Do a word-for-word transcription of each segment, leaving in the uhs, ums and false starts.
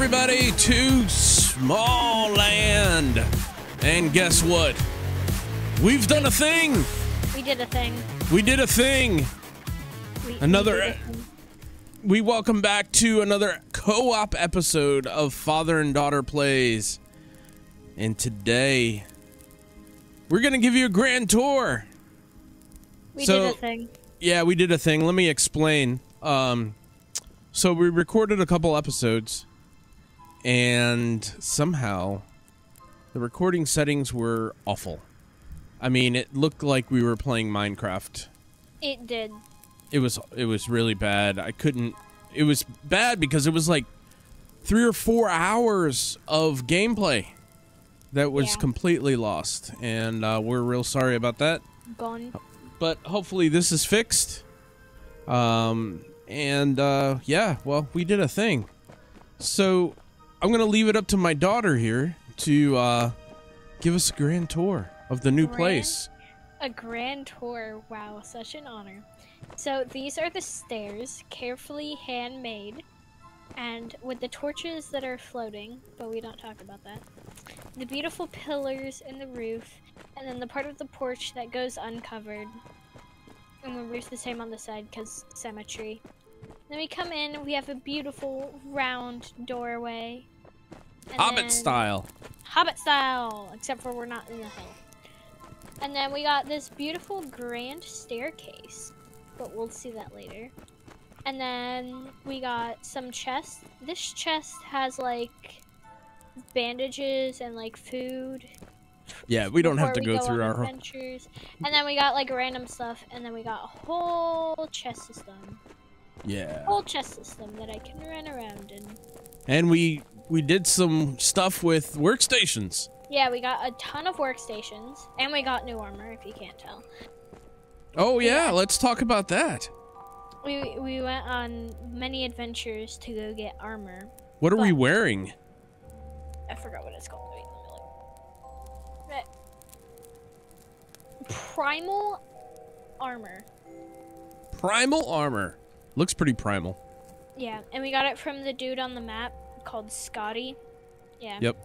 everybody to Smalland. And guess what? We've done a thing. We did a thing. We did a thing. We, another. We, did a thing. We welcome back to another co-op episode of Father and Daughter Plays. And today, we're going to give you a grand tour. We so, did a thing. Yeah, we did a thing. Let me explain. Um, so we recorded a couple episodes, and somehow the recording settings were awful. I mean, it looked like we were playing Minecraft. It did. It was it was really bad. I couldn't. It was bad because it was like three or four hours of gameplay that was yeah. completely lost, and uh, we're real sorry about that. Gone. But hopefully this is fixed. Um, and uh, yeah, well, we did a thing. So I'm gonna leave it up to my daughter here to uh, give us a grand tour of the new grand, place. A grand tour. Wow, such an honor. So these are the stairs, carefully handmade, and with the torches that are floating, but we don't talk about that. The beautiful pillars in the roof, and then the part of the porch that goes uncovered. And the roof's the same on the side because symmetry. Then we come in, we have a beautiful round doorway. Hobbit style. Hobbit style, except for we're not in the hill. And then we got this beautiful grand staircase, but we'll see that later. And then we got some chests. This chest has like bandages and like food. Yeah, we don't have to go, go through our adventures. And then we got like random stuff, and then we got a whole chest system. Yeah. Whole chest system that I can run around in. And we we did some stuff with workstations. Yeah, we got a ton of workstations, and we got new armor if you can't tell. Oh yeah, yeah, let's talk about that. We we went on many adventures to go get armor. What are we wearing? I forgot what it's called. Wait, let me look. Primal armor. Primal armor. Looks pretty primal. Yeah, and we got it from the dude on the map called Scotty. Yeah. Yep.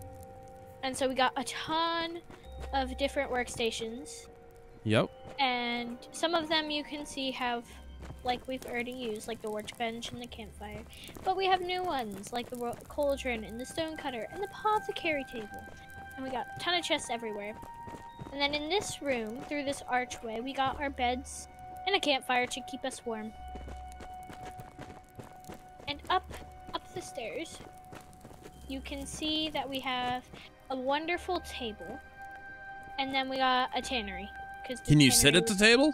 And so we got a ton of different workstations. Yep. And some of them you can see have, like we've already used, like the workbench and the campfire. But we have new ones, like the cauldron and the stonecutter and the apothecary table. And we got a ton of chests everywhere. And then in this room, through this archway, we got our beds and a campfire to keep us warm. And up, up the stairs, you can see that we have a wonderful table. And then we got a tannery. Can you sit at the table?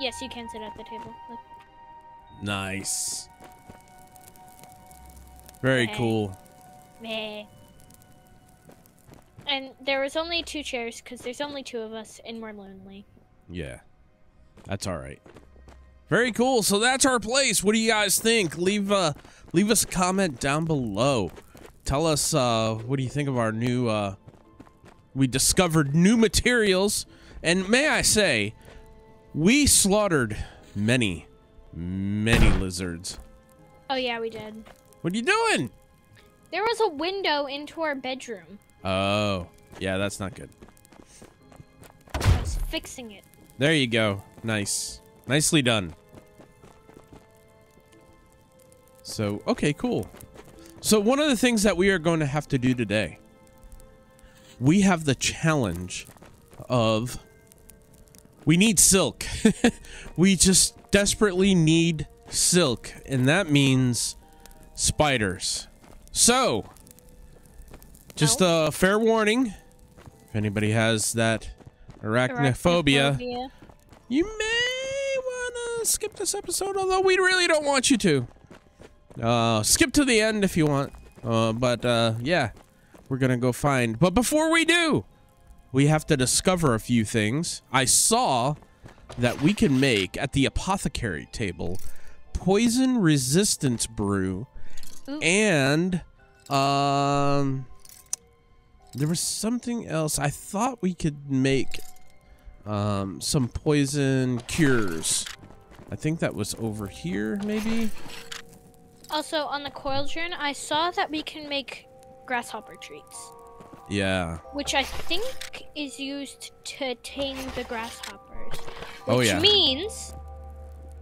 Yes, you can sit at the table. Look. Nice. Very okay. cool. Meh. And there was only two chairs because there's only two of us and we're lonely. Yeah. That's all right. Very cool. So that's our place. What do you guys think? Leave uh, leave us a comment down below. Tell us uh, what do you think of our new... Uh, we discovered new materials. And may I say, we slaughtered many, many lizards. Oh, yeah, we did. What are you doing? There was a window into our bedroom. Oh, yeah, that's not good. I was fixing it. There you go. Nice. Nicely done. So, okay, cool. So one of the things that we are going to have to do today, we have the challenge of... We need silk. We just desperately need silk, and that means spiders. So, just oh. a fair warning, if anybody has that arachnophobia, arachnophobia. you may want to skip this episode, although we really don't want you to. Uh, skip to the end if you want, uh, but uh, yeah, we're going to go find. But before we do... We have to discover a few things. I saw that we can make, at the apothecary table, poison resistance brew. Ooh. And um, there was something else. I thought we could make um, some poison cures. I think that was over here, maybe? Also, on the coil churn, I saw that we can make grasshopper treats. Yeah. Which I think is used to tame the grasshoppers. Which oh, yeah. means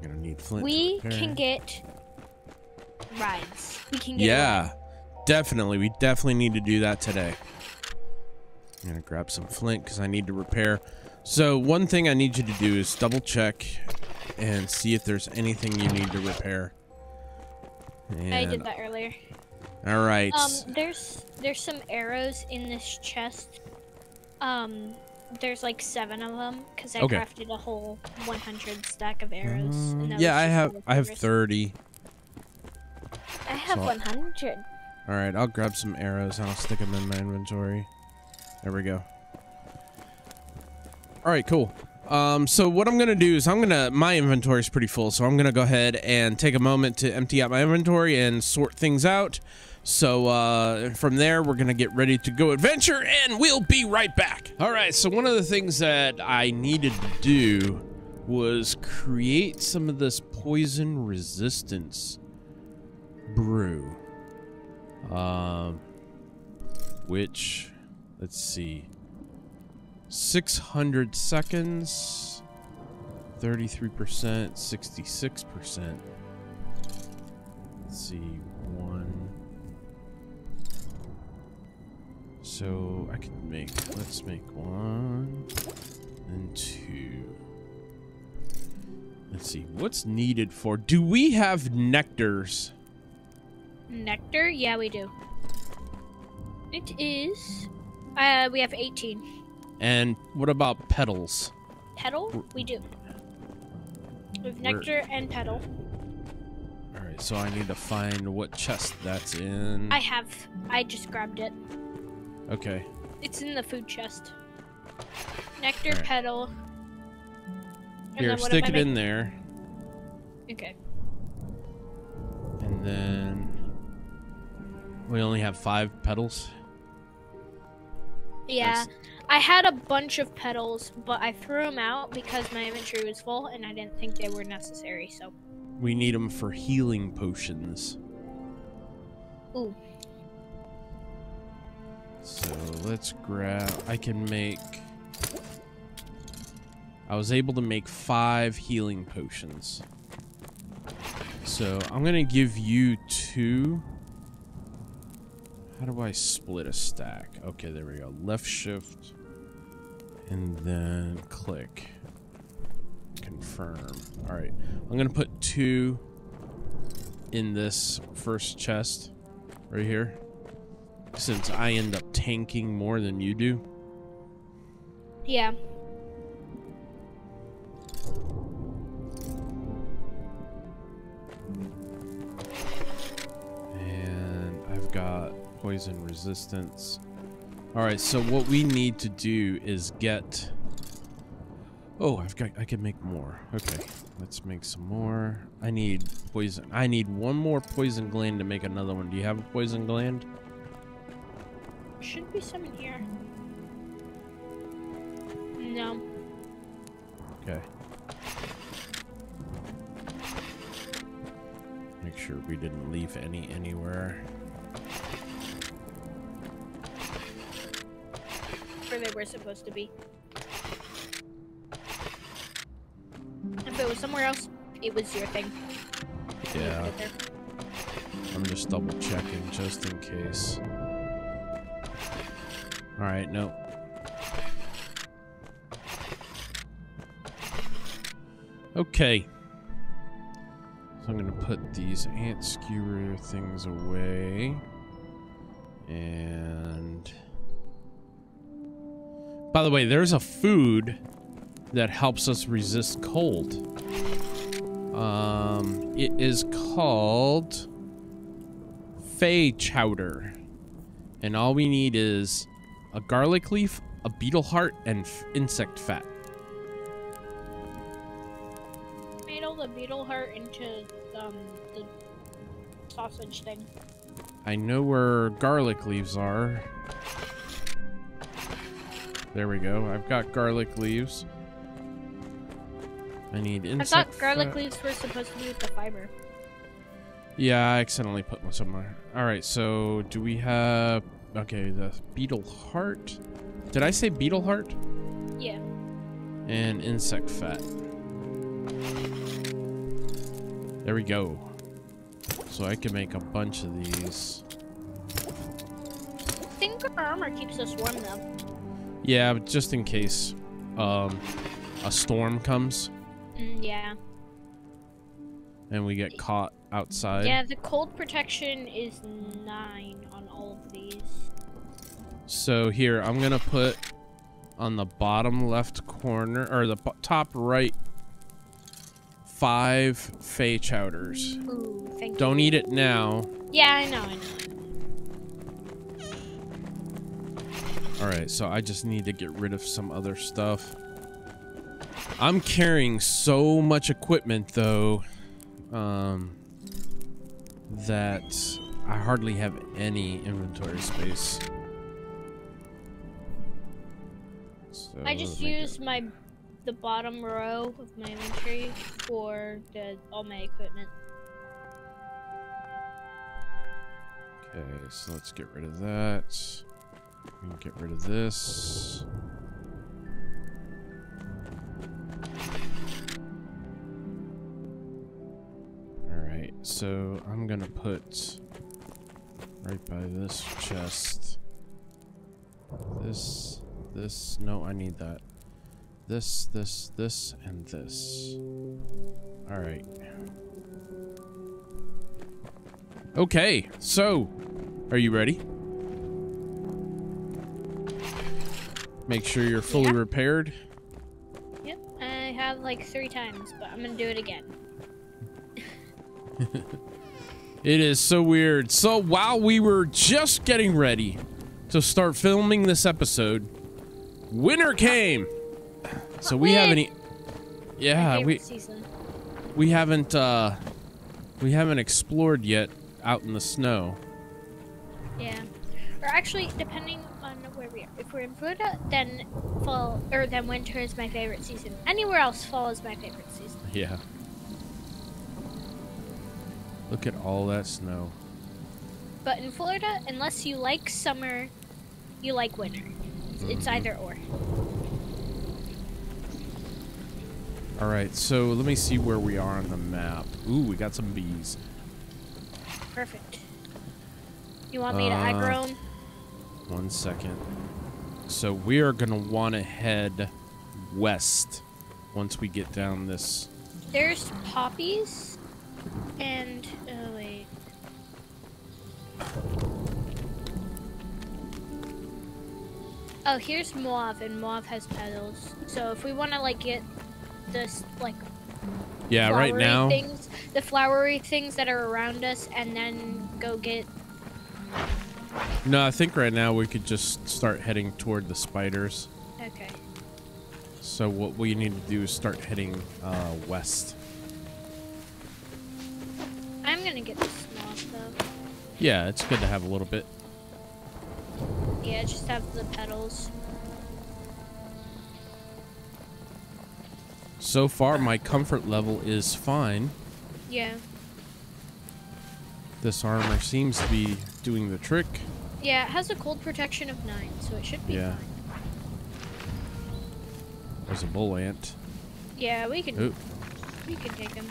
You're gonna need flint we can get rides. We can get Yeah, rides. definitely. We definitely need to do that today. I'm gonna grab some flint because I need to repair. So one thing I need you to do is double check and see if there's anything you need to repair. And I did that earlier. All right. Um, there's there's some arrows in this chest. Um, there's like seven of them because I okay. crafted a whole one hundred stack of arrows. Um, and that yeah, I have I have thirty. I have so one hundred. All right, I'll grab some arrows and I'll stick them in my inventory. There we go. All right, cool. Um, so what I'm gonna do is I'm gonna my inventory is pretty full, so I'm gonna go ahead and take a moment to empty out my inventory and sort things out. So uh, from there, we're gonna get ready to go adventure, and we'll be right back. All right. So one of the things that I needed to do was create some of this poison resistance brew, um, which let's see. six hundred seconds, thirty-three percent, sixty-six percent. Let's see, one. So I can make, let's make one and two. Let's see, what's needed for, do we have nectars? Nectar? Yeah, we do. It is, uh, we have eighteen. And what about petals? Petal? We do. We have nectar and petal. Alright, so I need to find what chest that's in. I have. I just grabbed it. Okay. It's in the food chest. Nectar, right. petal. And Here, stick it in there. Okay. And then we only have five petals. Yeah. That's I had a bunch of petals, but I threw them out because my inventory was full and I didn't think they were necessary, so. We need them for healing potions. Ooh. So let's grab, I can make, I was able to make five healing potions. So I'm gonna give you two. How do I split a stack? Okay, there we go. Left shift. And then click confirm. All right, I'm gonna put two in this first chest right here, since I end up tanking more than you do. Yeah. And I've got poison resistance. All right, so what we need to do is get, oh, I've got, I can make more. Okay, let's make some more. I need poison. I need one more poison gland to make another one. Do you have a poison gland? Should be some in here. No. Okay. Make sure we didn't leave any anywhere. They were supposed to be. If it was somewhere else, it was your thing. Yeah. I'm just double checking just in case. All right, no. Okay. So I'm gonna put these ant skewer things away. And by the way, there's a food that helps us resist cold. Um, it is called Fey Chowder. And all we need is a garlic leaf, a beetle heart, and f insect fat. I made all the beetle heart into um, the sausage thing. I know where garlic leaves are. There we go. I've got garlic leaves. I need insect. I thought garlic fat. leaves were supposed to be with the fiber. Yeah, I accidentally put one somewhere. Alright, so do we have... Okay, the beetle heart. Did I say beetle heart? Yeah. And insect fat. There we go. So I can make a bunch of these. I think our armor keeps us warm though. Yeah, but just in case um, a storm comes. Mm, yeah. And we get caught outside. Yeah, the cold protection is nine on all of these. So here, I'm gonna put on the bottom left corner, or the top right, five fey chowders. Ooh, thank you. Don't eat it now. Yeah, I know, I know. Alright, so I just need to get rid of some other stuff. I'm carrying so much equipment, though, um, that I hardly have any inventory space. So I just used it. my the bottom row of my inventory for the, all my equipment. Okay, so let's get rid of that. And get rid of this. Alright, so I'm gonna put right by this chest. This. This, no, I need that. This, this, this, and this. Alright. Okay, so, are you ready? Make sure you're fully yeah. repaired. Yep, I have like three times, but I'm gonna do it again. It is so weird. So, while we were just getting ready to start filming this episode, winter came, so we haven't. E yeah, we season. we haven't uh, we haven't explored yet out in the snow. Yeah, or actually, depending on where we are. If we're in Florida, then fall or then winter is my favorite season. Anywhere else, fall is my favorite season. Yeah. Look at all that snow. But in Florida, unless you like summer, you like winter. It's either or. All right, so let me see where we are on the map. Ooh, we got some bees. Perfect. You want me uh, to aggro them? One second. So we are gonna want to head west once we get down this. There's poppies, and oh wait. Oh, here's mauve, and mauve has petals. So if we want to like get this like yeah, right now things, the flowery things that are around us, and then go get. No, I think right now we could just start heading toward the spiders. Okay. So what we need to do is start heading uh, west. I'm gonna get this mauve though. Yeah, it's good to have a little bit. Yeah, just have the petals. So far, my comfort level is fine. Yeah. This armor seems to be doing the trick. Yeah, it has a cold protection of nine, so it should be yeah. fine. There's a bull ant. Yeah, we can. Ooh. We can take him.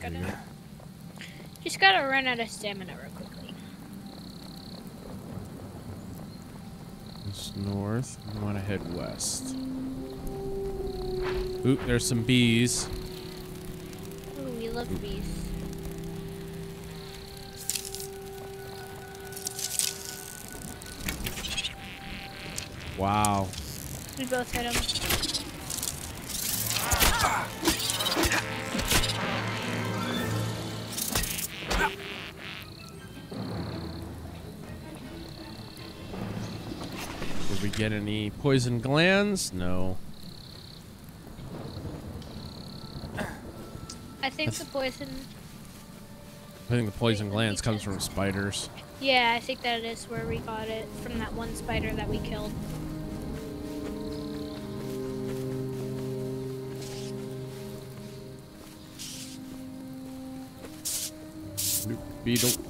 Gotta, just gotta run out of stamina real quickly. It's north. I want to head west. Oop, there's some bees. Ooh, we love Oop. bees. Wow. We both hit them. Ah. Get any poison glands? No. I think the poison. I think the poison glands comes from spiders. Yeah, I think that is where we got it from, that one spider that we killed. you, beetle.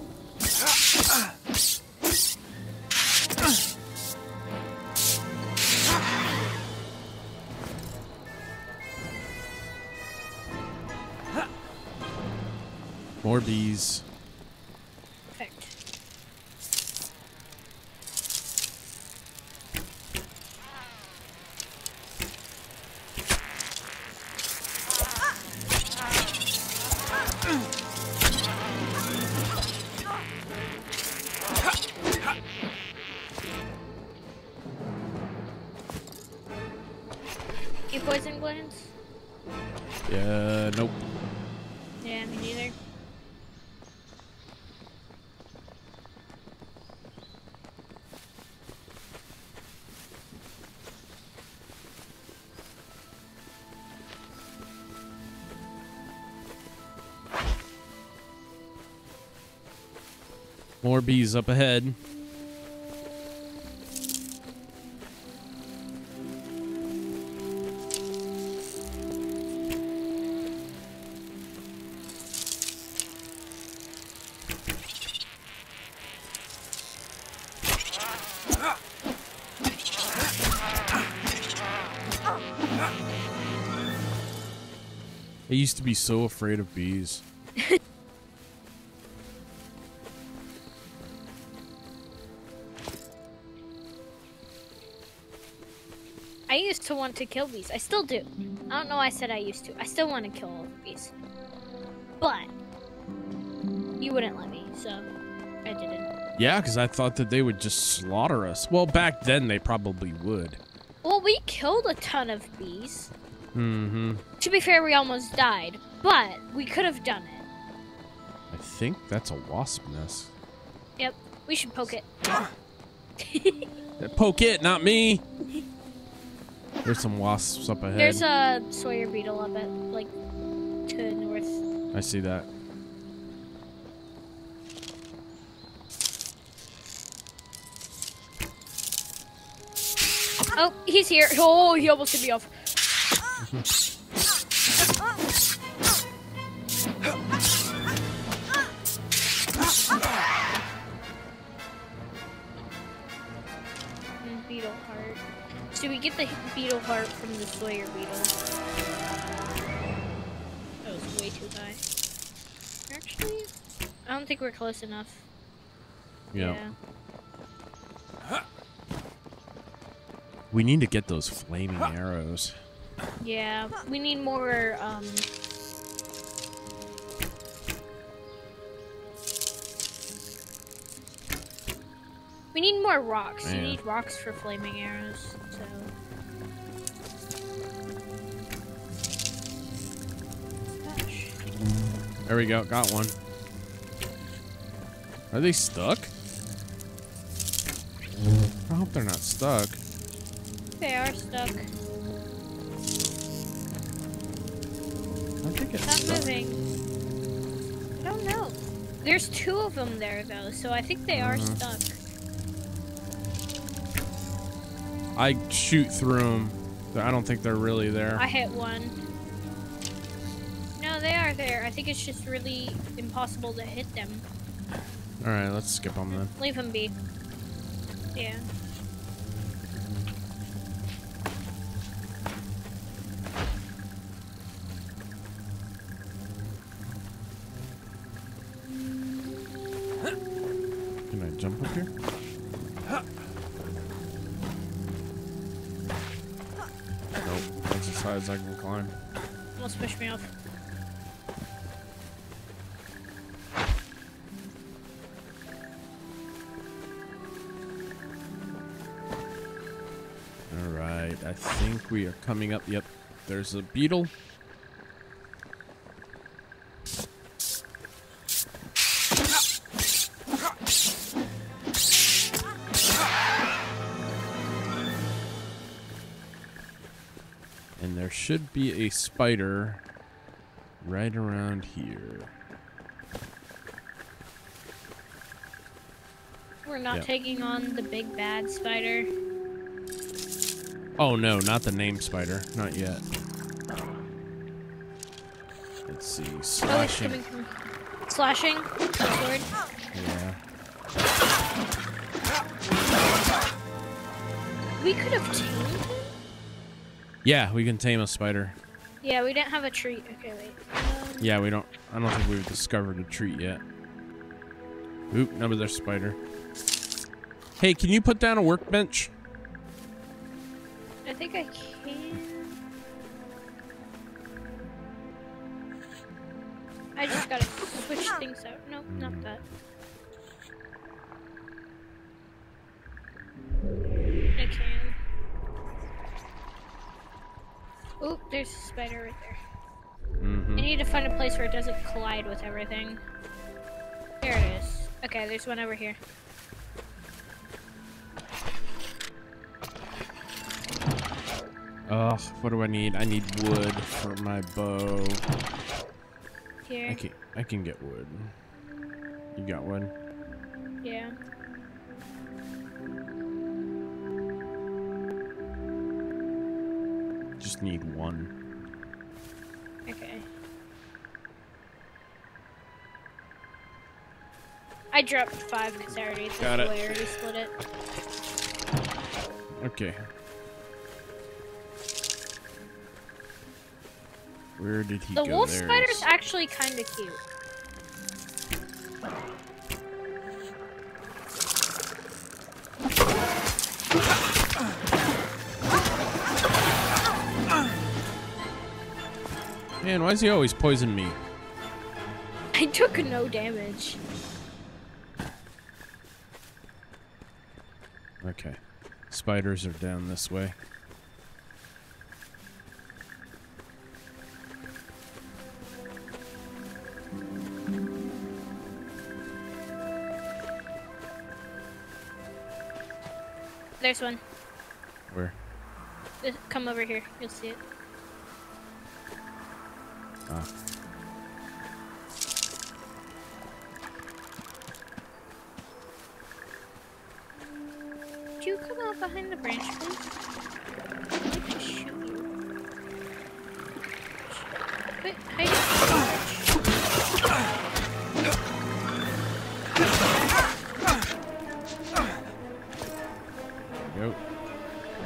More bees. Perfect. You poison glands? Yeah, nope. Yeah, me neither. More bees up ahead. I used to be so afraid of bees. To want to kill bees. I still do. I don't know why I said I used to. I still want to kill all the bees. But you wouldn't let me, so I didn't. Yeah, because I thought that they would just slaughter us. Well, back then they probably would. Well, we killed a ton of bees. Mm-hmm. To be fair, we almost died, but we could have done it. I think that's a wasp nest. Yep. We should poke it. Poke it, not me. There's some wasps up ahead. There's a Sawyer beetle up at, like, to the north. I see that. Oh, he's here. Oh, he almost hit me off. Beetle heart. So we get the beetle heart from the Sawyer beetle. That was way too high. Actually, I don't think we're close enough. Yeah. yeah. We need to get those flaming arrows. Yeah, we need more, um... we need more rocks. Man. You need rocks for flaming arrows. So. Gosh. There we go. Got one. Are they stuck? I hope they're not stuck. They are stuck. I think it's stuck. Not moving. I don't know. There's two of them there, though, so I think they uh-huh. are stuck. I shoot through them. I don't think they're really there. I hit one. No, they are there. I think it's just really impossible to hit them. All right, let's skip them then. Leave them be. Yeah. Can I jump up here? As I can climb. Almost pushed me off. All right, I think we are coming up. Yep, there's a beetle. Should be a spider right around here. We're not yep. taking on the big bad spider. Oh no, not the name spider. Not yet. Let's see. Slashing. Oh, it's coming from slashing. Sword. Yeah. We could have tamed him? Yeah, we can tame a spider. Yeah, we didn't have a treat. Okay, wait. Um, yeah, we don't. I don't think we've discovered a treat yet. Oop, another spider. Hey, can you put down a workbench? I think I can. I just gotta switch things out. Nope, not that. I can. Oop, there's a spider right there. Mm-hmm. I need to find a place where it doesn't collide with everything. There it is. Okay, there's one over here. Oh, what do I need? I need wood for my bow. Here. I can, I can get wood. You got wood? Yeah. Just need one. Okay. I dropped five because I already, got it. I already split it. Okay. Where did he go? The wolf spider's actually kind of cute. Man, why does he always poison me? I took no damage. Okay. Spiders are down this way. There's one. Where? Come over here. You'll see it. Ah. Could you come out behind the branch, please? Wait, hide.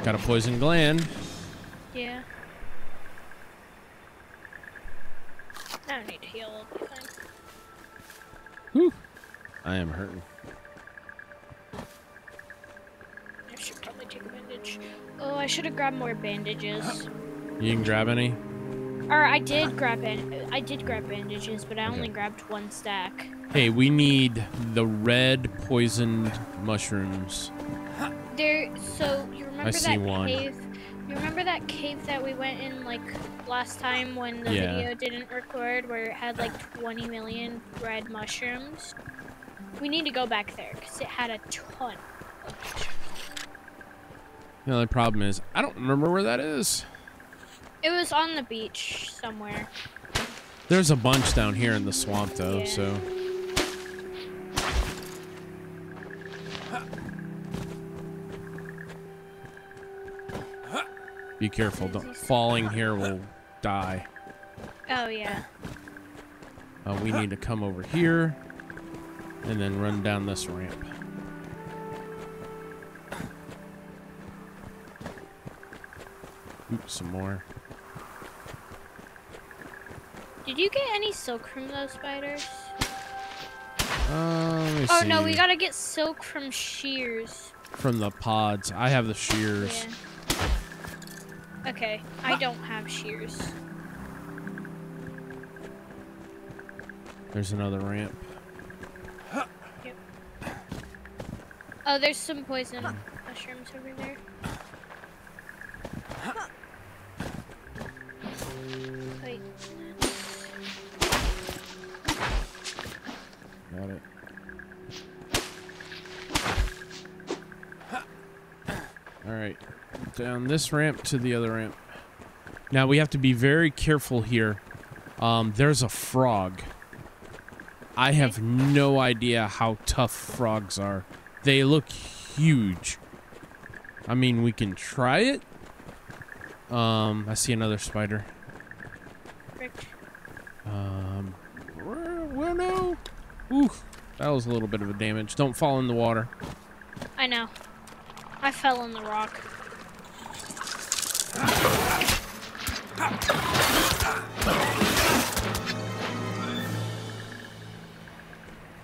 Got a poison gland. Yeah. I don't need to heal. Whew. I am hurting. I should probably take a bandage. Oh, I should have grabbed more bandages. You didn't grab any? Or I did grab it. I did grab bandages, but I okay. only grabbed one stack. Hey, we need the red poisoned mushrooms. There. So you remember I that see one. cave? You remember that cave that we went in like last time when the yeah. video didn't record, where it had like twenty million red mushrooms? We need to go back there because it had a ton of mushrooms. The only problem is I don't remember where that is. It was on the beach somewhere. There's a bunch down here in the swamp though, yeah. so. Be careful, don't falling here will die. Oh yeah. Uh, we need to come over here and then run down this ramp. Oops, some more. Did you get any silk from those spiders? Uh, let me oh see. no, we gotta get silk from shears. From the pods. I have the shears. Yeah. Okay, I don't have shears. There's another ramp. Yep. Oh, there's some poison mushrooms over there. Wait. Got it. Alright. Down this ramp to the other ramp. Now we have to be very careful here. Um, there's a frog. I have no idea how tough frogs are. They look huge. I mean, we can try it. Um, I see another spider. Um, where Oh no! Oof, that was a little bit of a damage. Don't fall in the water. I know. I fell in the rock.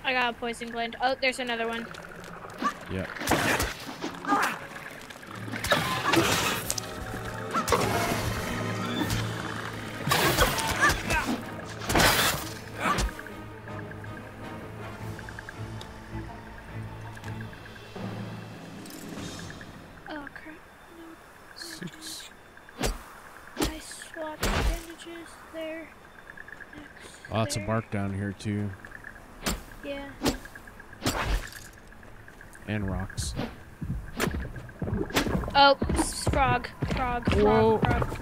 I got a poison gland. Oh, there's another one. Yeah. Lots of bark down here too. Yeah. And rocks. Oh, frog, frog, frog, frog.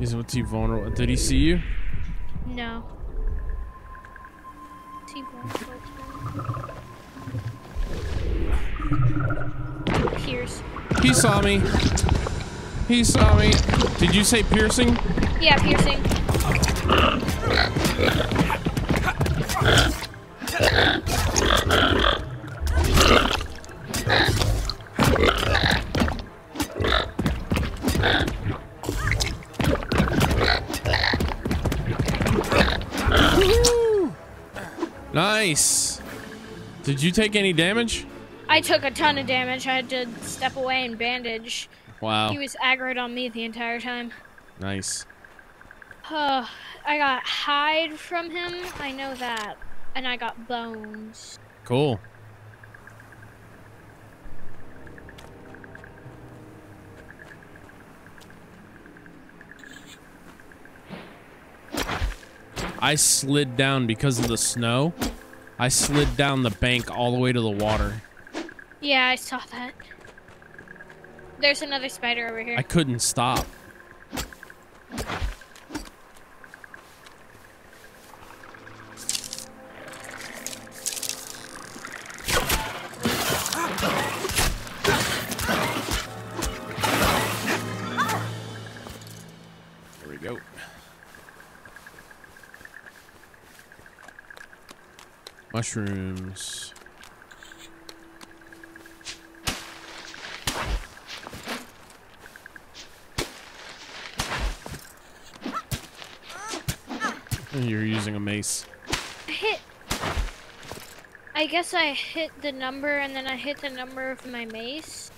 Is what's he vulnerable? Did he see you? No. Is he vulnerable? Pierce. He saw me. He saw me. Did you say piercing? Yeah, piercing. Nice. Did you take any damage? I took a ton of damage. I had to step away and bandage. Wow. He was aggroed on me the entire time. Nice. Oh, I got hide from him. I know that. And I got bones. Cool. I slid down because of the snow. I slid down the bank all the way to the water. Yeah, I saw that. There's another spider over here. I couldn't stop. There we go. Mushrooms. You're using a mace. I hit... I guess I hit the number, and then I hit the number of my mace.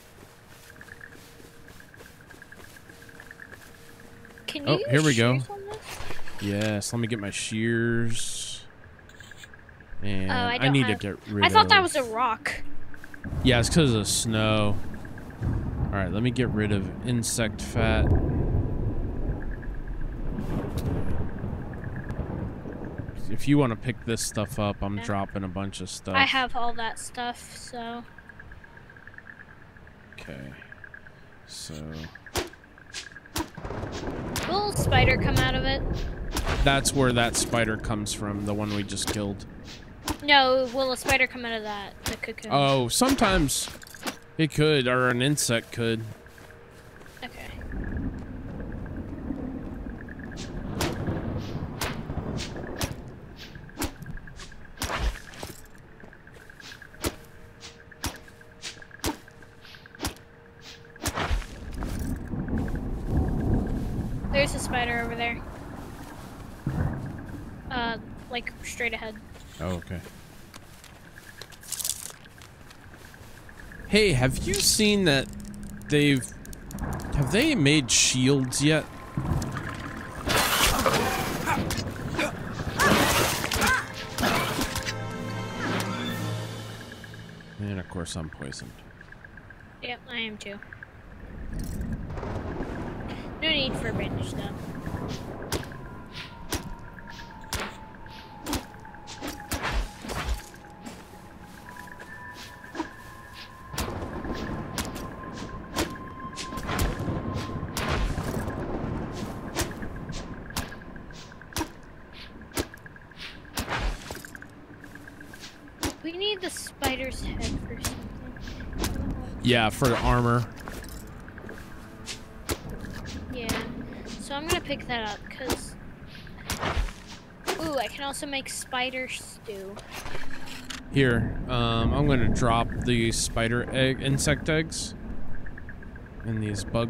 Can you use shears on this? Oh, here we go. Yes, let me get my shears. And oh, I, I need have... to get rid of... I thought of... that was a rock. Yeah, it's because of the snow. Alright, let me get rid of insect fat. If you want to pick this stuff up, I'm yeah. dropping a bunch of stuff. I have all that stuff, so. Okay. So. Will a spider come out of it? That's where that spider comes from, the one we just killed. No, will a spider come out of that, the cocoon? Oh, sometimes it could, or an insect could. Straight ahead. Oh, okay. Hey, have you seen that they've... Have they made shields yet? And of course I'm poisoned. Yep, I am too. No need for bandage though. Yeah, for the armor. Yeah, so I'm gonna pick that up because Ooh, I can also make spider stew. Here, um, I'm going to drop the spider egg, insect eggs, and these bug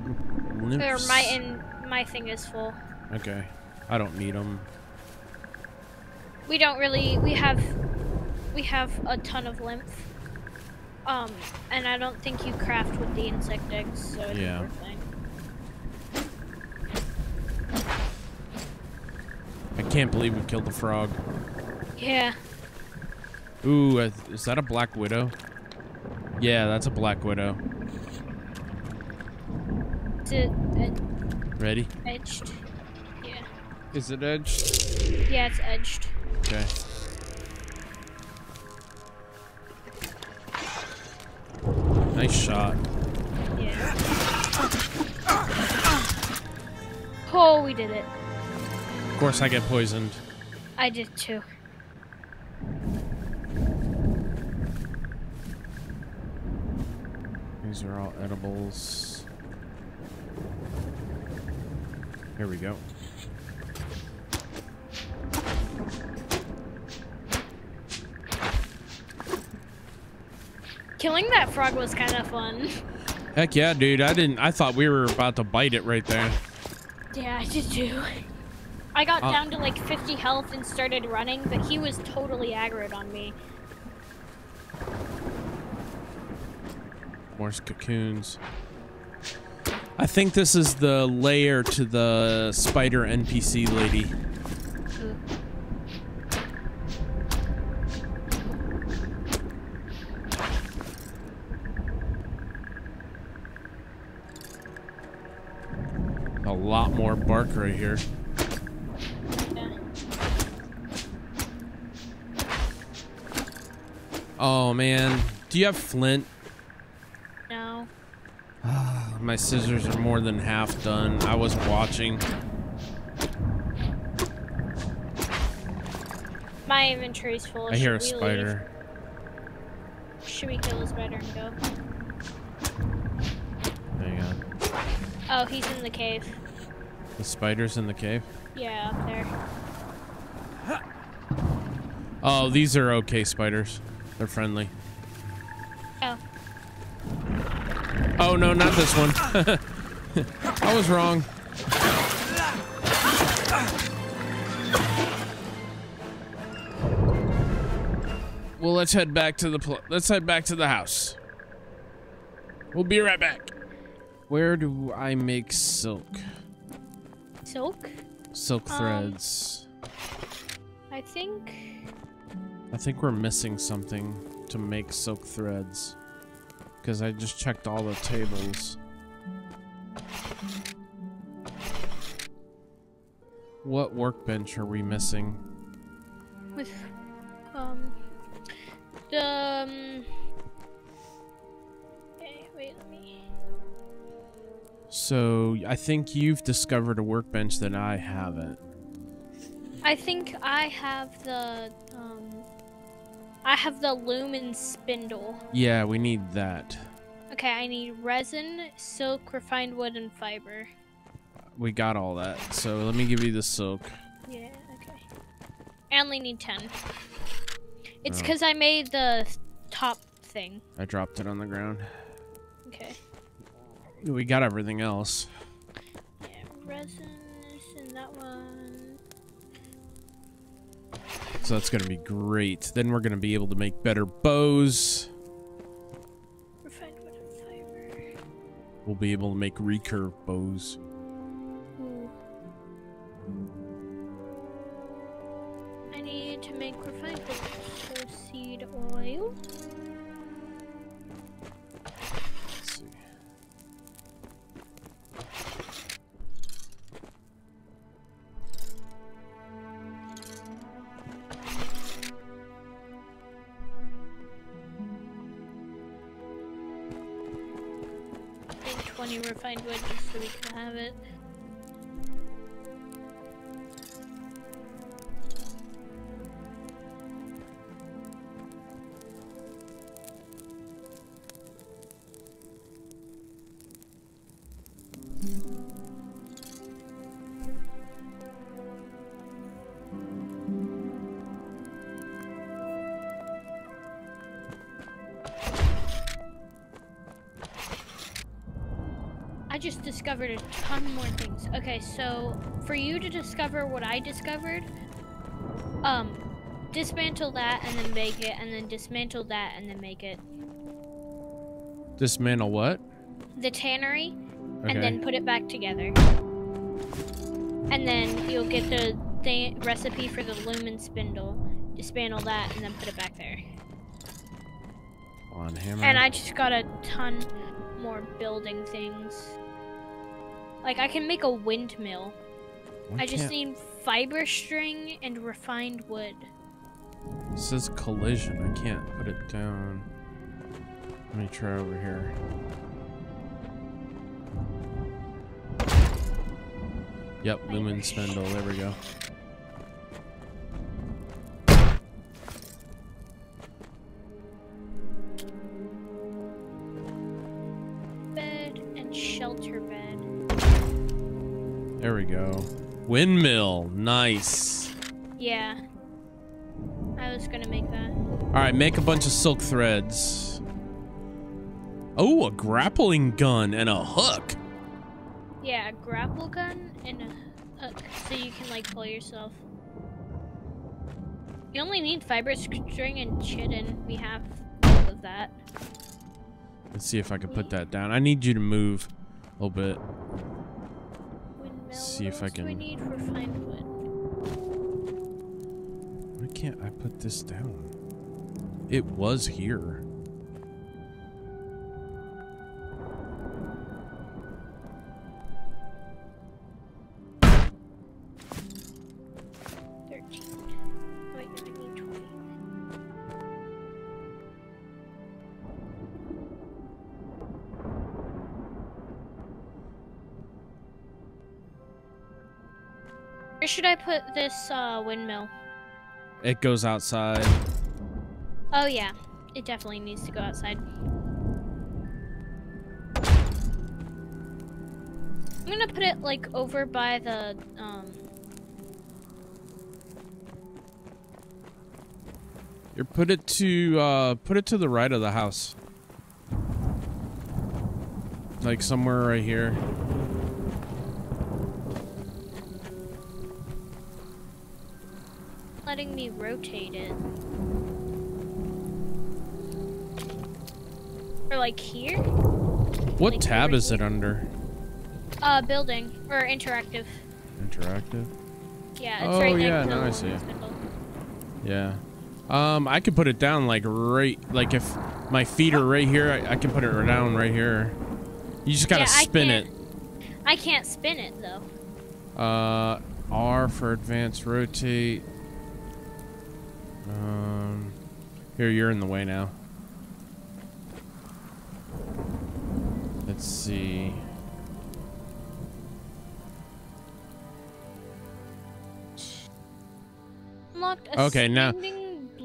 nymphs. They're my, in, my thing is full. Okay, I don't need them. We don't really. We have, we have a ton of lymph. Um, and I don't think you craft with the insect eggs, so it's yeah. Fine. I can't believe we killed the frog. Yeah. Ooh, is that a black widow? Yeah, that's a black widow. Is it ed Ready? Edged? Yeah. Is it edged? Yeah, it's edged. Okay. Nice shot. Yeah. Oh, we did it. Of course I get poisoned. I did too. These are all edibles. Here we go. Killing that frog was kind of fun. Heck yeah, dude. I didn't. I thought we were about to bite it right there. Yeah, I did too. I got uh, down to like fifty health and started running, but he was totally aggroed on me. Morse cocoons. I think this is the lair to the spider N P C lady. Ooh. A lot more bark right here. Yeah. Oh man, do you have flint? No. My scissors are more than half done. I was watching. My inventory's full. I hear a spider. Leave? Should we kill the spider and go? Hang on. Oh, he's in the cave. The spider's in the cave? Yeah, up there. Oh, these are okay spiders. They're friendly. Oh. Oh, no, not this one. I was wrong. Well, let's head back to the pl- let's head back to the house. We'll be right back. Where do I make silk? Silk? Silk threads. Um, I think... I think we're missing something to make silk threads. Because I just checked all the tables. What workbench are we missing? With... Um... The... Um, okay, wait, let me... So, I think you've discovered a workbench that I haven't. I think I have the, um, I have the loom and spindle. Yeah, we need that. Okay, I need resin, silk, refined wood, and fiber. We got all that, so let me give you the silk. Yeah, okay. I only need ten. It's because oh. I made the top thing. I dropped it on the ground. Okay. We got everything else. Yeah, resin and that one. So that's gonna be great. Then we're gonna be able to make better bows. Refined wood and fiber. We'll be able to make recurve bows. Ooh. I need to make refined wood, so seed oil. Refined wood just so we can have it. I just discovered a ton more things. Okay, so for you to discover what I discovered, um, dismantle that and then make it, and then dismantle that and then make it. Dismantle what? The tannery, okay. And then put it back together. And then you'll get the thing, recipe for the lumen spindle. Dismantle that and then put it back there. On hammer. And I just got a ton more building things. Like I can make a windmill. Why I just can't... need fiber string and refined wood. It says collision. I can't put it down. Let me try over here. Yep, fiber. Lumen spindle. There we go. There we go. Windmill. Nice. Yeah. I was gonna make that. Alright, make a bunch of silk threads. Oh, a grappling gun and a hook. Yeah, a grapple gun and a hook. So you can, like, pull yourself. You only need fiber string and chitin. We have all of that. Let's see if I can put that down. I need you to move a little bit. See if I can. We need refined wood. Why can't I put this down? It was here. Thirteen. Wait, no, I need twenty. Where should I put this uh, windmill? It goes outside. Oh yeah, it definitely needs to go outside. I'm gonna put it like over by the um. You put it to uh, put it to the right of the house, like somewhere right here. Letting me rotate it. Or like here? What like tab is it under? Uh, building. Or interactive. Interactive? Yeah, it's oh, right yeah, next to no, I see. Spindle. Yeah. Um, I could put it down like right, like if my feet are right here, I, I can put it down right here. You just gotta yeah, spin I it. I can't spin it though. Uh, R for advanced rotate. Um, here, you're in the way now. Let's see. Unlocked a okay, now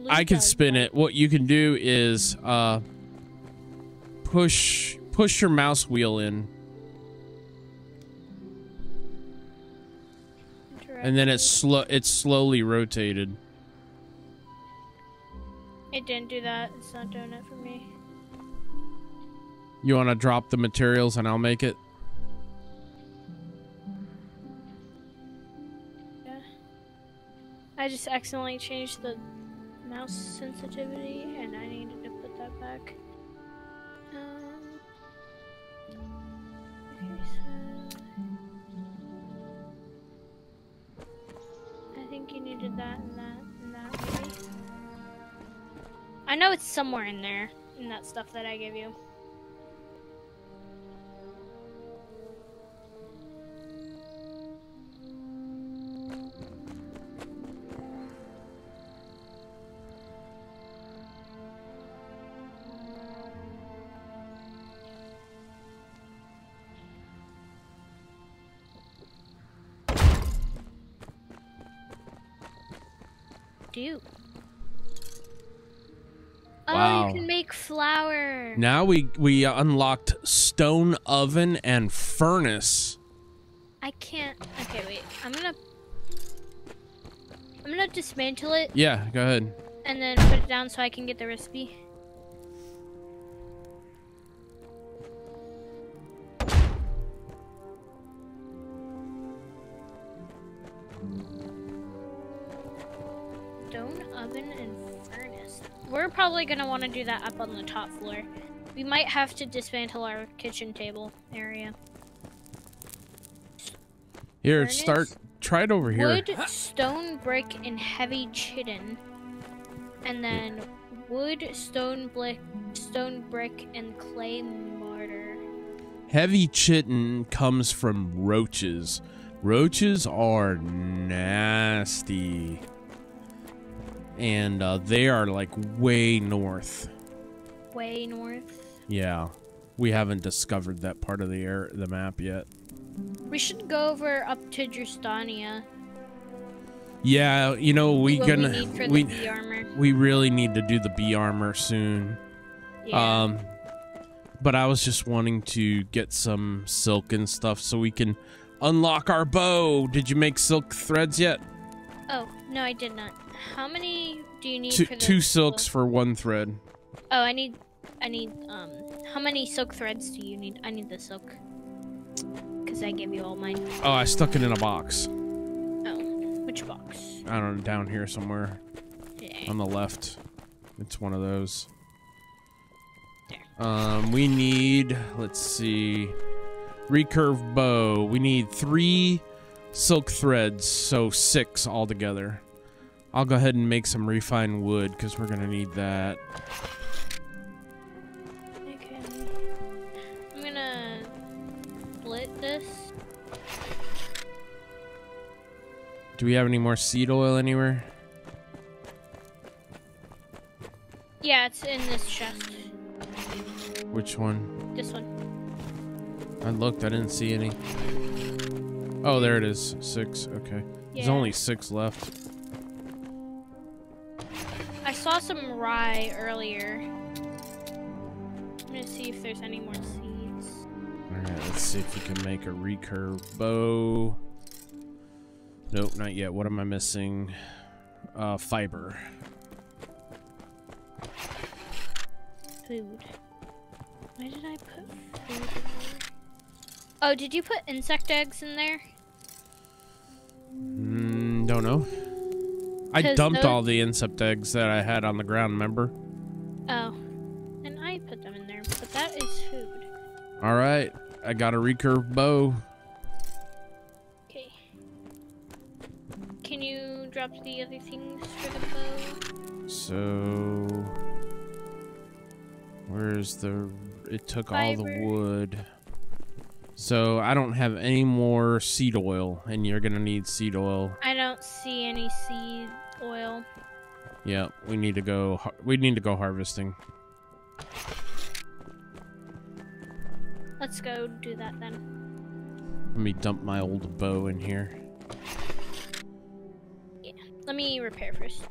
I can spin it. What you can do is uh, push push your mouse wheel in, and then it's slow. It's slowly rotated. It didn't do that. It's not doing it for me. You want to drop the materials and I'll make it? Yeah. I just accidentally changed the mouse sensitivity and I needed to put that back. Um, I think you needed that and that and that. Maybe. I know it's somewhere in there, in that stuff that I gave you. Dude. Wow. Oh, you can make flour. Now we we unlocked stone oven and furnace. I can't. Okay, wait. I'm gonna. I'm gonna dismantle it. Yeah, go ahead. And then put it down so I can get the recipe. oven and furnace. We're probably gonna want to do that up on the top floor. We might have to dismantle our kitchen table area. Here, furnace. Start. Try it over here. Wood, stone, brick, and heavy chitin. And then wood, stone, brick, stone, brick, and clay mortar. Heavy chitin comes from roaches. Roaches are nasty. And uh, they are like way north. Way north? Yeah. We haven't discovered that part of the air, the map yet. We should go over up to Drustania. Yeah, you know, we gonna we need for we, the bee armor. We really need to do the bee armor soon. Yeah. Um but I was just wanting to get some silk and stuff so we can unlock our bow. Did you make silk threads yet? Oh, no, I did not. How many do you need two, for the two silks for one thread? Oh, I need I need um how many silk threads do you need? I need the silk. Cuz I gave you all mine. Oh, I stuck it in a box. Which box? I don't know, down here somewhere. Yeah. On the left. It's one of those. There. Um, we need, let's see, recurve bow. We need three silk threads, so six altogether. I'll go ahead and make some refined wood because we're going to need that. Okay. I'm going to split this. Do we have any more seed oil anywhere? Yeah, it's in this chest. Which one? This one. I looked, I didn't see any. Oh, there it is. Six. Okay. Yeah. There's only six left. I saw some rye earlier. I'm gonna see if there's any more seeds. Alright, let's see if we can make a recurve bow. Nope, not yet. What am I missing? Uh, fiber. Food. Where did I put food in there? Oh, did you put insect eggs in there? Mm, don't know. I dumped those... all the insect eggs that I had on the ground, remember? Oh. And I put them in there, but that is food. Alright. I got a recurve bow. Can you drop the other things for the bow? So... Where's the... It took Fiber. all the wood. So I don't have any more seed oil, and you're gonna need seed oil. I don't see any seed oil. Yeah, we need to go... We need to go harvesting. Let's go do that then. Let me dump my old bow in here. Let me repair first.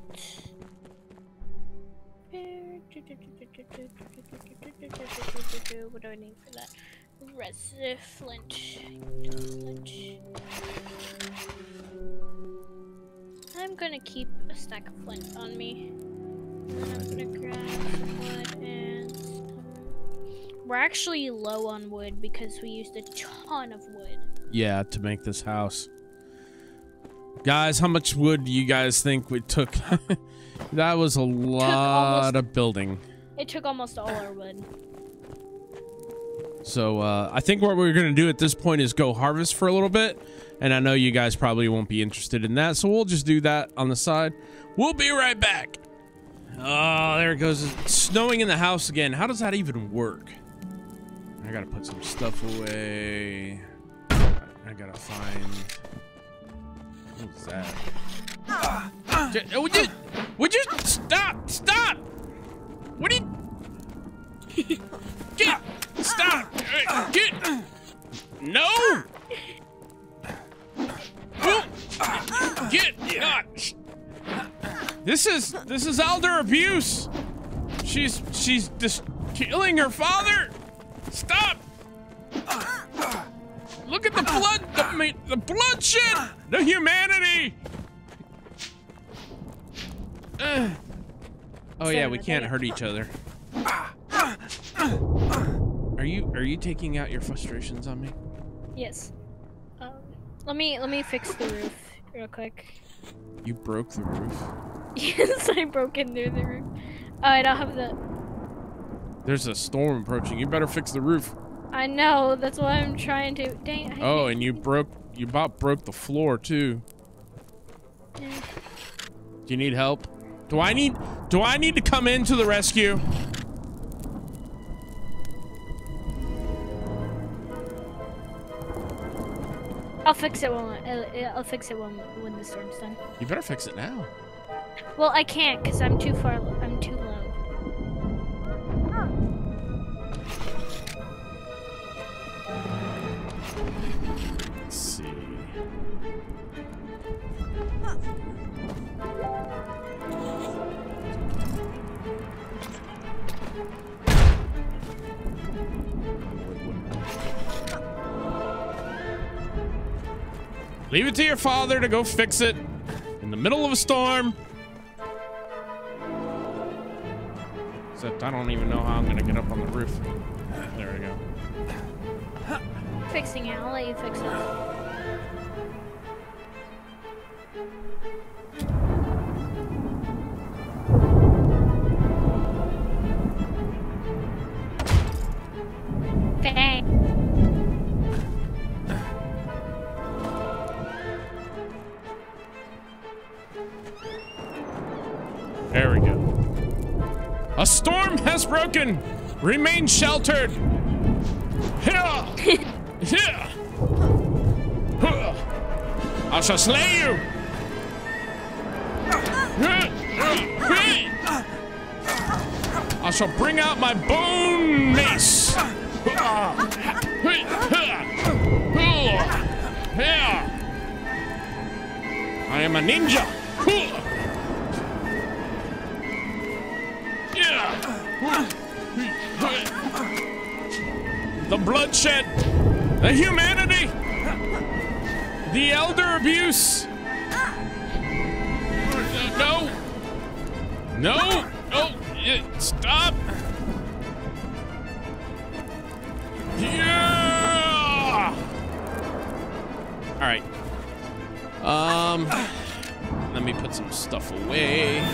What do I need for that? Resin, flint, flint. I'm gonna keep a stack of flint on me. And I'm gonna grab some wood and some... We're actually low on wood because we used a ton of wood. Yeah, to make this house. Guys, how much wood do you guys think we took? That was a lot almost, of building. It took almost all our wood. So, uh, I think what we're going to do at this point is go harvest for a little bit. And I know you guys probably won't be interested in that, so we'll just do that on the side. We'll be right back. Oh, there it goes. It's snowing in the house again. How does that even work? I got to put some stuff away. I got to find... What's that? Uh, uh, would you, would you stop? Stop! What are you? Get! Stop! Get! No! Get! Uh, this is this is elder abuse. She's she's just killing her father. Stop! Look at the blood, the, the bloodshed, the humanity. Uh. Oh yeah, we can't hurt each other. Are you are you taking out your frustrations on me? Yes. Um, let me let me fix the roof real quick. You broke the roof. Yes, I broke in through the roof. Oh, I don't have the... There's a storm approaching. You better fix the roof. I know. That's what I'm trying to... Dang. I oh, and you broke... You about broke the floor, too. Yeah. Do you need help? Do I need... Do I need to come in to the rescue? I'll fix it when I'll, I'll fix it when when the storm's done. You better fix it now. Well, I can't because I'm too far. I'm too low. Let's see. Leave it to your father to go fix it in the middle of a storm. Except I don't even know how I'm gonna get up on the roof. There we go. Fixing it, I'll let you fix it. Bang. There we go. A storm has broken. Remain sheltered. I shall slay you. I shall bring out my bone mace. I am a ninja. The bloodshed, the humanity, the elder abuse. No, no, no, stop. Yeah. All right. Um, let me put some stuff away.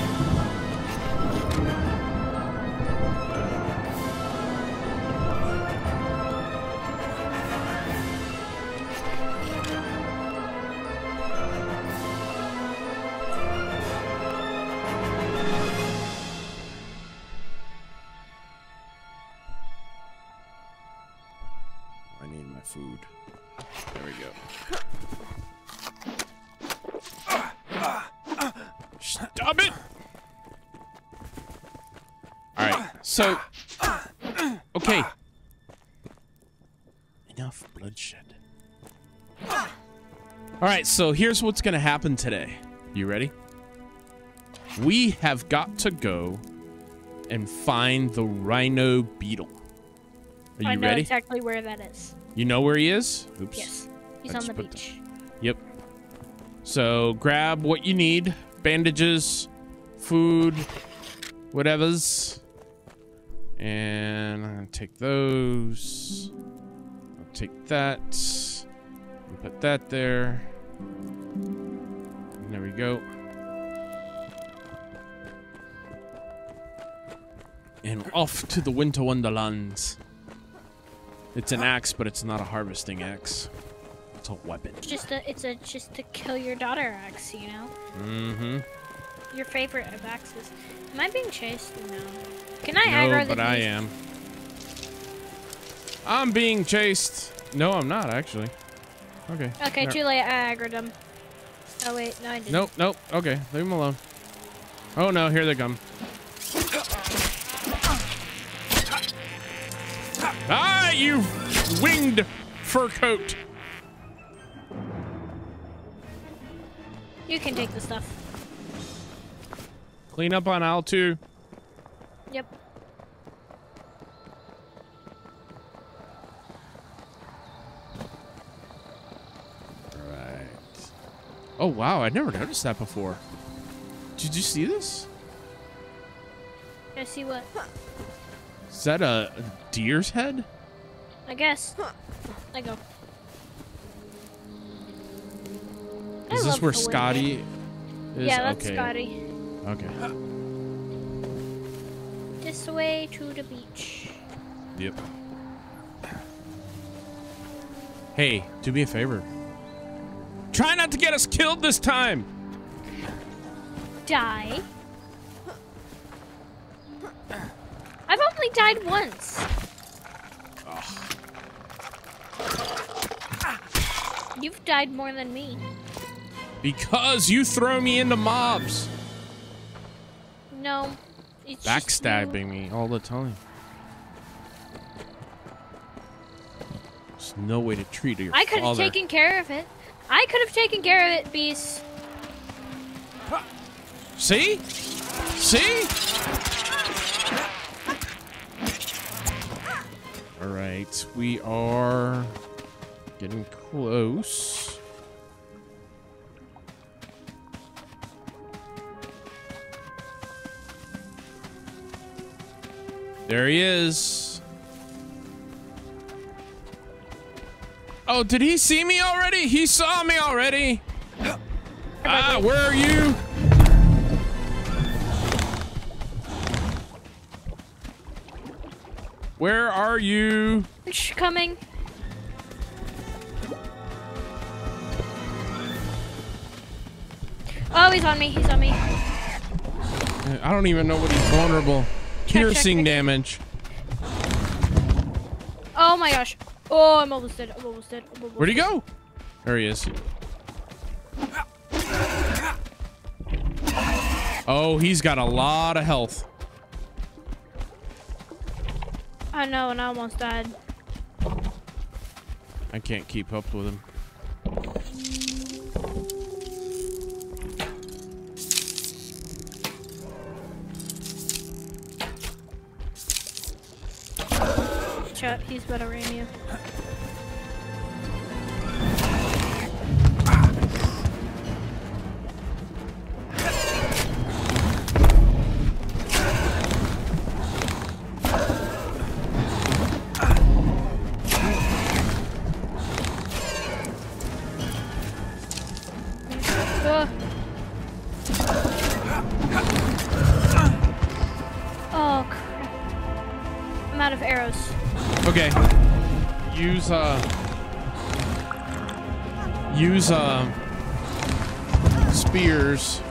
Food. There we go. Stop it! Alright, so... Okay. Enough bloodshed. Alright, so here's what's gonna happen today. You ready? We have got to go and find the Rhino Beetle. Are you I know ready? exactly where that is. You know where he is? Oops. Yes. He's on the beach. The... Yep. So grab what you need. Bandages, food, whatevers. And I'm going to take those. I'll take that. And put that there. And there we go. And off to the winter wonderlands. It's an axe, but it's not a harvesting axe. It's a weapon. It's just a, it's a just to kill your daughter axe, you know? Mm-hmm. Your favorite of axes. Am I being chased? No. Can I aggro the beast? No, but I am. I'm being chased. No, I'm not, actually. Okay. Okay, too late. I aggroed him. Oh, wait. No, I didn't. Nope, nope. Okay, leave him alone. Oh, no. Here they come. Ah, you winged fur coat. You can take the stuff. Clean up on aisle two. Yep. All right. Oh, wow. I never noticed that before. Did you see this? I see what? Is that a deer's head? I guess. I go. Is I this where Scotty is? Yeah, that's okay. Scotty. Okay. This way to the beach. Yep. Hey, do me a favor. Try not to get us killed this time. Die. I've only died once. Ugh. You've died more than me. Because you throw me into mobs. No. It's backstabbing me all the time. There's no way to treat your father. I could have taken care of it. I could have taken care of it, Beast. See? See? All right, we are getting close. There he is. Oh, did he see me already? He saw me already. Ah, where are you? Where are you? It's coming. Oh, he's on me. He's on me. I don't even know what he's vulnerable. Piercing damage. Oh my gosh. Oh, I'm almost dead. I'm almost dead. I'm almost Where'd he go? There he is. Oh, he's got a lot of health. I know, and I almost died. I can't keep up with him. Shut, he's about to ram you. Uh, use uh, spears,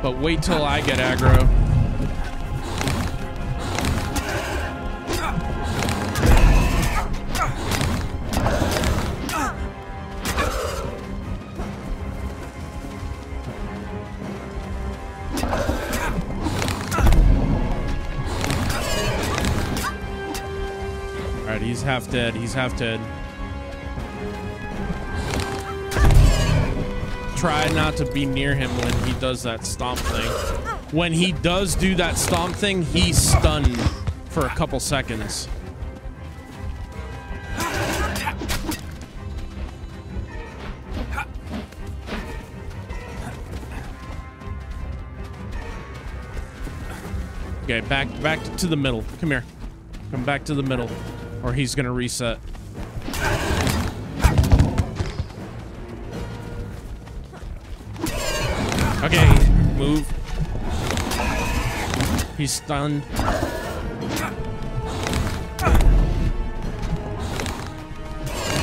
but wait till I get aggro. He's half dead. He's half dead. Try not to be near him when he does that stomp thing. When he does do that stomp thing, he's stunned for a couple seconds. Okay, back back to the middle. Come here. Come back to the middle. Or he's gonna reset. Okay, move. He's stunned.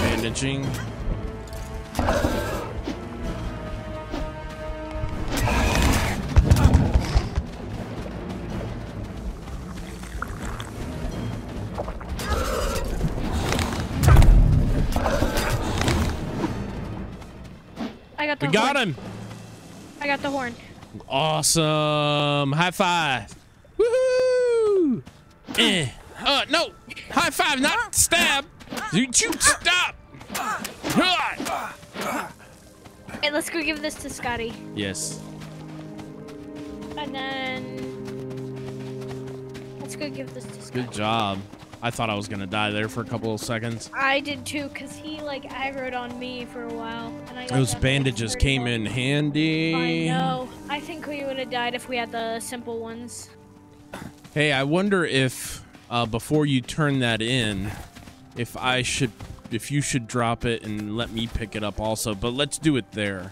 Bandaging. We got him. I got the horn. Awesome. High five. Woohoo. Eh. Uh, no. High five, not stab. You stop. Hey, let's go give this to Scotty. Yes. And then let's go give this to Scotty. Good job. I thought I was gonna die there for a couple of seconds. I did too, cause he like aggroed on me for a while. And I Those bandages came in handy. I know. I think we would have died if we had the simple ones. Hey, I wonder if uh, before you turn that in, if I should, if you should drop it and let me pick it up also. But let's do it there.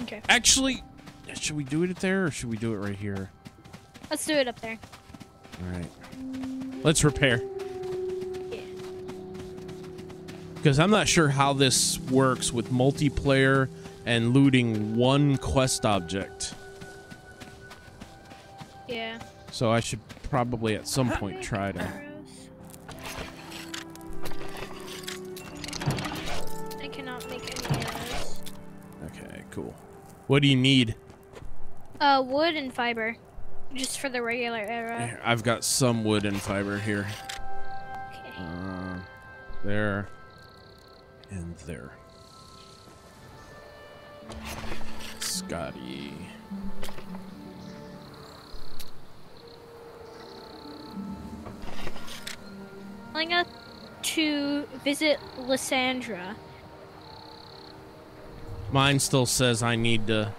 Okay. Actually, should we do it there or should we do it right here? Let's do it up there. All right. Let's repair. Yeah. Because I'm not sure how this works with multiplayer and looting one quest object. Yeah. So I should probably at some point try to... I cannot make any arrows. Okay, cool. What do you need? Uh, wood and fiber. Just for the regular arrow. I've got some wood and fiber here. Okay. Uh, there. And there. Scotty. I'm going to visit Lysandra. Mine still says I need to...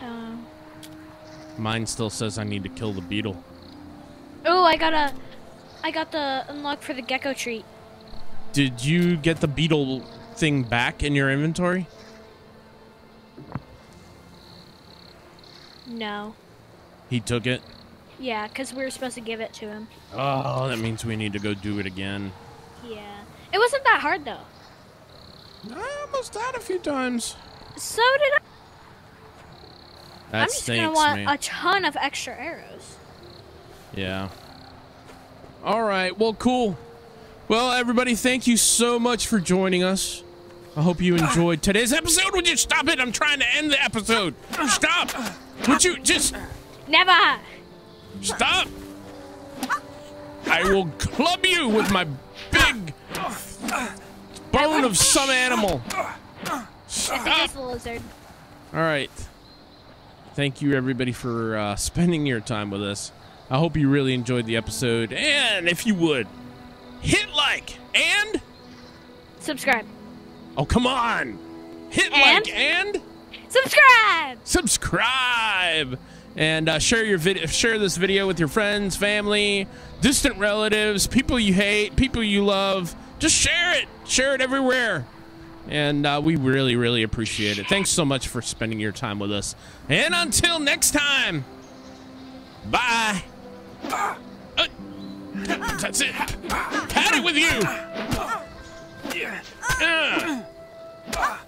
Um... Mine still says I need to kill the beetle. Oh, I got a... I got the unlock for the gecko treat. Did you get the beetle thing back in your inventory? No. He took it? Yeah, because we were supposed to give it to him. Oh, that means we need to go do it again. Yeah. It wasn't that hard, though. I almost died a few times. So did I. That I'm just stinks, gonna want man. a ton of extra arrows. Yeah. All right. Well, cool. Well, everybody, thank you so much for joining us. I hope you enjoyed today's episode. Would you stop it? I'm trying to end the episode. Stop. Would you just... Never. Stop. I will club you with my big bone of some animal. Stop. I think it's a lizard. All right. Thank you, everybody, for uh, spending your time with us. I hope you really enjoyed the episode. And if you would, hit like and... Subscribe. Oh, come on. Hit and? like and... Subscribe. Subscribe. And uh, share, your vid share this video with your friends, family, distant relatives, people you hate, people you love. Just share it. Share it everywhere. And uh, we really, really appreciate it. Thanks so much for spending your time with us. And until next time, bye. Uh, that's it. Had it with you. Uh.